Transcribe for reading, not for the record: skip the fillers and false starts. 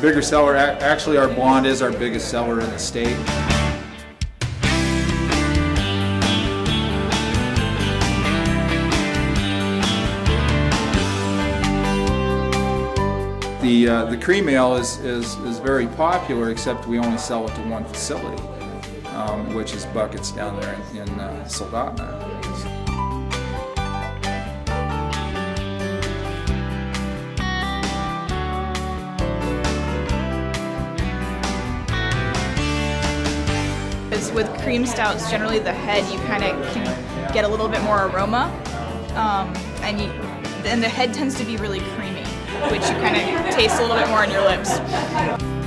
bigger seller. Actually, our blonde is our biggest seller in the state. The cream ale is very popular, except we only sell it to one facility, which is Buckets down there in Soldotna. With cream stouts, generally the head, you kind of can get a little bit more aroma, and the head tends to be really creamy, which you kind of taste a little bit more on your lips.